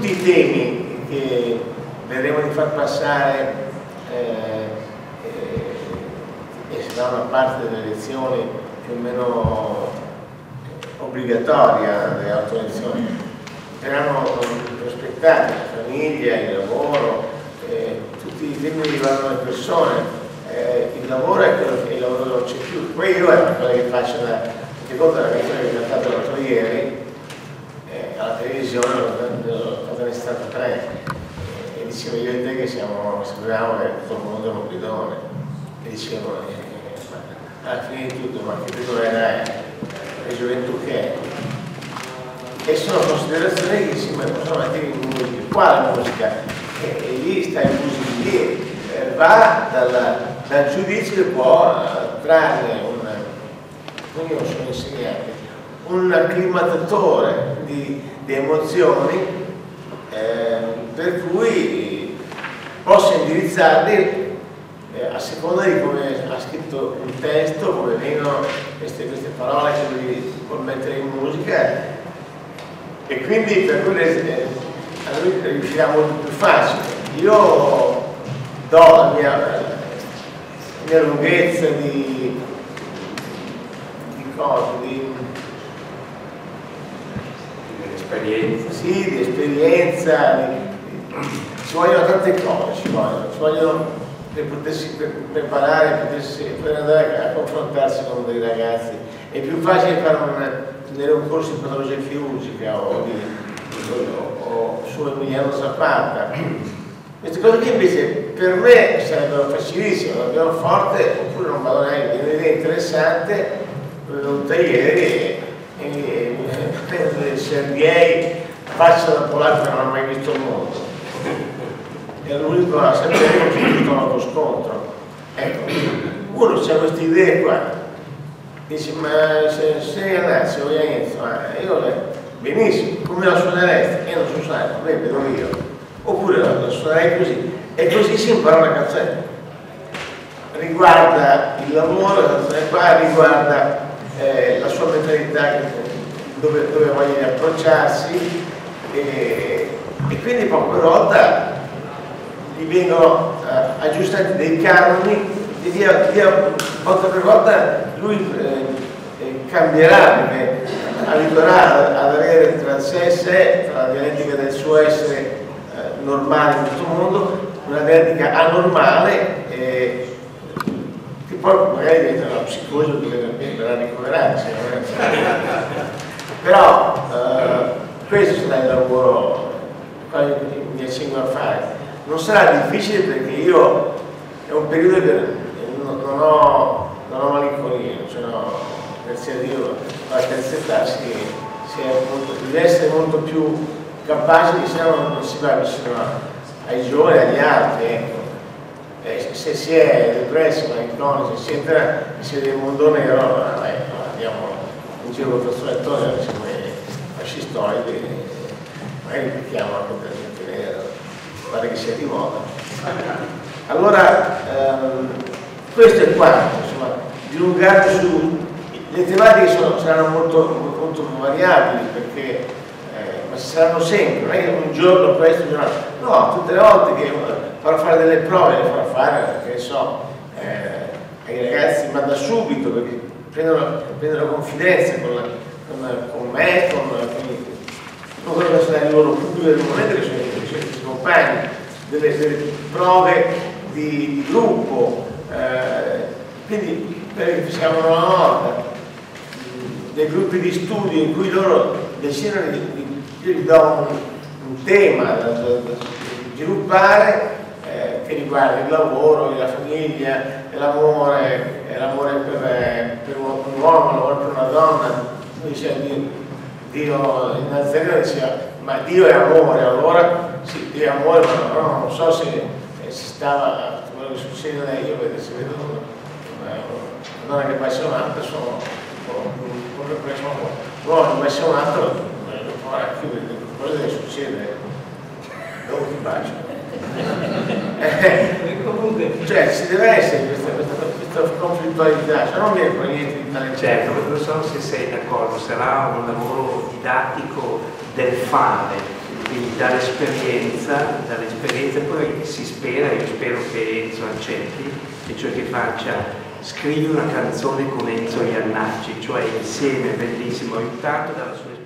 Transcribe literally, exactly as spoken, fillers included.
tutti i temi che vedremo di far passare eh, eh, e sarà una parte delle lezioni più o meno obbligatoria delle altre lezioni, saranno prospettati la famiglia, il lavoro, eh, tutti i temi che riguardano le persone. Eh, il lavoro è quello che il lavoro non c'è più, quello è quello che faccio da, che conta la canzone che ho cantato l'altro ieri eh, alla televisione, l'ho fatta nel settantatré eh, e dicevo io e te che siamo, sapevamo che tutto il mondo è un bidone e dicevo eh, ma, alla fine di tutto ma che dove era la gioventù che è? E sono considerazioni che si possono mettere in musica, qua la musica e, e lì sta il musicale, eh, va dalla dal giudizio che può trarre un, io sono insegnante, un acclimatatore di, di emozioni eh, per cui posso indirizzarli eh, a seconda di come ha scritto un testo, come vengono queste, queste parole che lui vuol mettere in musica e quindi per cui eh, a lui riuscirà molto più facile. Io do la mia mia lunghezza di, di cose, di, di esperienza. Sì, di esperienza, di, di, ci vogliono tante cose, ci vogliono, ci vogliono per potersi per, preparare, potersi, per andare a, a confrontarsi con dei ragazzi. È più facile fare un, un corso di patologia chirurgica o, o, o su Emiliano Zapata. Queste cose che invece per me sarebbero facilissime, non abbiamo forte oppure non vado neanche, è interessante, venuta ieri e, e, e, e Sergei passa da polacco che non ha mai visto il mondo. È l'unico a sapere che mi trovo lo scontro. Ecco, uno c'ha queste idee qua, dice ma se, se Jannacci o Enzo, io le, benissimo, come la suoneresti? Io non so suonare, come vedo io. Oppure la suonerai così, e così si impara una canzone. Riguarda il lavoro, la canzone qua, riguarda eh, la sua mentalità, dove, dove voglia approcciarsi, e, e quindi poco per volta gli vengono eh, aggiustati dei canoni, e via, via, volta per volta lui eh, cambierà, perché abituerà ad avere tra sé e sé, tra la dialettica del suo essere normale in questo mondo, una dialettica anormale eh, che poi magari diventa una psicosi che verrà ricoverata. Però eh, questo sarà il lavoro che mi accingo a fare. Non sarà difficile perché io è un periodo che non, non ho, non ho malinconia, cioè no, grazie a Dio alla terza età si, si è molto, deve essere molto più capace, diciamo, non si va vicino ai giovani, agli altri, ecco. Eh, se si è depressi, malinconici, eccetera, si è del mondo nero, no, ecco, andiamo in giro con questo lettore, diciamo, fascistoide, magari li chiamano anche per mettere nero, pare che sia di moda. Allora, ehm, questo è quanto, insomma, dilungato su, le tematiche sono, saranno molto, molto variabili, perché saranno sempre, non è che un giorno questo, un giorno no, tutte le volte che farò fare delle prove, le farò fare, che ne so, eh, ai ragazzi, ma da subito, perché prendono, prendono confidenza con, la, con, con me, con, con quello che sarà il loro pubblico del momento, che sono i miei compagni, delle, delle prove di, di gruppo, eh, quindi siamo una volta, dei gruppi di studio in cui loro decidono di, di io gli do un, un tema da, da, da sviluppare eh, che riguarda il lavoro, la famiglia, l'amore, l'amore per, per un uomo, l'amore per una donna. Diceva Dio, Dio in Nazareno diceva, ma Dio è amore, allora sì, Dio è amore, ma allora non so se eh, si stava, quello che succede da io, perché se vedo una, una donna che bacia un altro, sono come preso un uomo che bacia un altro. Ora chiudere, cosa deve succedere? Dopo ti bacio. eh, cioè ci deve essere questa, questa, questa conflittualità, se non viene poi niente di talento. Certo, non so se sei d'accordo, sarà un lavoro didattico del fare, quindi dall'esperienza, dall'esperienza poi si spera, io spero che Enzo accetti, e cioè che faccia scrivi una canzone con Enzo Jannacci, cioè insieme, bellissimo, aiutato dalla sua esperienza.